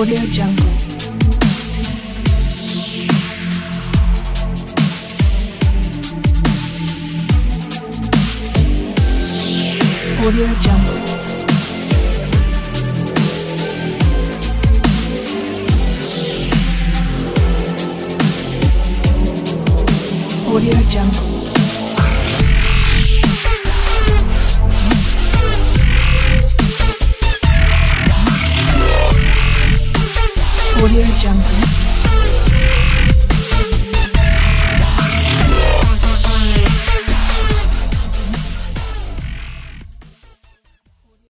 AudioJungle. AudioJungle. AudioJungle. AudioJungle.